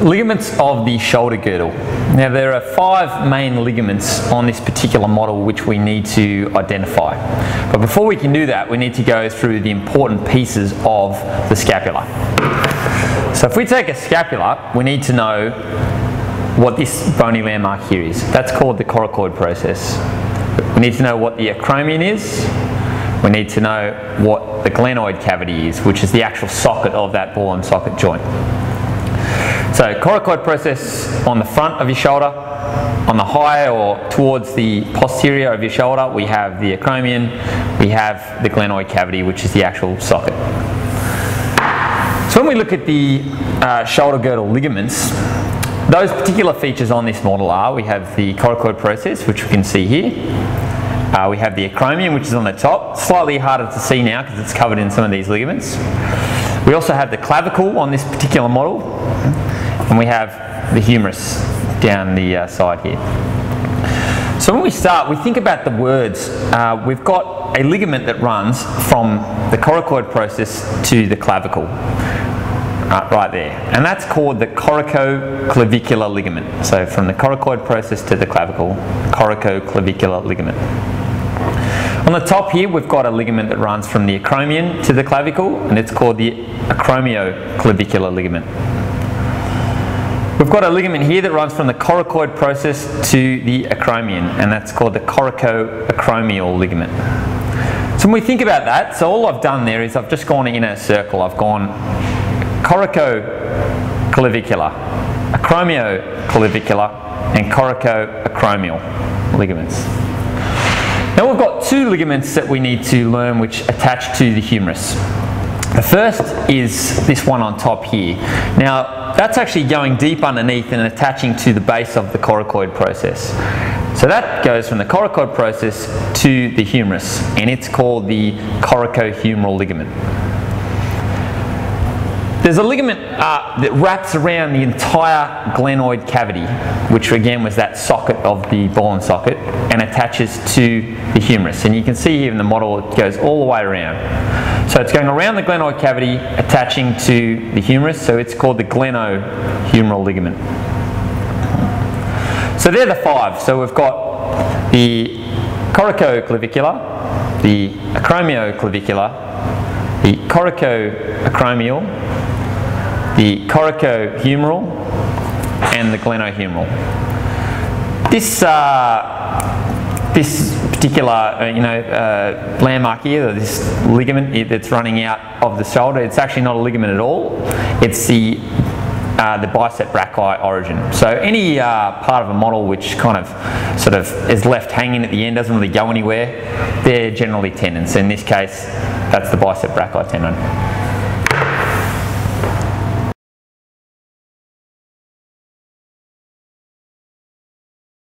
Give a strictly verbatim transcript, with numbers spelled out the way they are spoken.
Ligaments of the shoulder girdle. Now there are five main ligaments on this particular model which we need to identify. But before we can do that, we need to go through the important pieces of the scapula. So if we take a scapula, we need to know what this bony landmark here is. That's called the coracoid process. We need to know what the acromion is. We need to know what the glenoid cavity is, which is the actual socket of that ball and socket joint. So coracoid process on the front of your shoulder, on the high or towards the posterior of your shoulder, we have the acromion, we have the glenoid cavity, which is the actual socket. So when we look at the uh, shoulder girdle ligaments, those particular features on this model are, we have the coracoid process, which we can see here. Uh, we have the acromion, which is on the top, slightly harder to see now because it's covered in some of these ligaments. We also have the clavicle on this particular model, and we have the humerus down the uh, side here. So when we start, we think about the words. Uh, we've got a ligament that runs from the coracoid process to the clavicle, uh, right there, and that's called the coracoclavicular ligament. So from the coracoid process to the clavicle, coracoclavicular ligament. On the top here, we've got a ligament that runs from the acromion to the clavicle, and it's called the acromioclavicular ligament. We've got a ligament here that runs from the coracoid process to the acromion, and that's called the coracoacromial ligament. So when we think about that, so all I've done there is I've just gone in a circle. I've gone coracoclavicular, acromioclavicular, and coracoacromial ligaments. Now we've got two ligaments that we need to learn which attach to the humerus. The first is this one on top here. Now that's actually going deep underneath and attaching to the base of the coracoid process. So that goes from the coracoid process to the humerus, and it's called the coracohumeral ligament. There's a ligament uh, that wraps around the entire glenoid cavity, which again was that socket of the ball and socket, and attaches to the humerus. And you can see here in the model it goes all the way around. So it's going around the glenoid cavity, attaching to the humerus, so it's called the glenohumeral ligament. So they're the five. So we've got the coracoclavicular, the acromioclavicular, the coracoacromial, the coracohumeral, and the glenohumeral. This uh, this particular uh, you know uh, landmark here, this ligament that's running out of the shoulder, it's actually not a ligament at all. It's the uh, the bicep brachii origin. So any uh, part of a model which kind of sort of is left hanging at the end, doesn't really go anywhere, they're generally tendons. In this case, that's the bicep brachii tendon.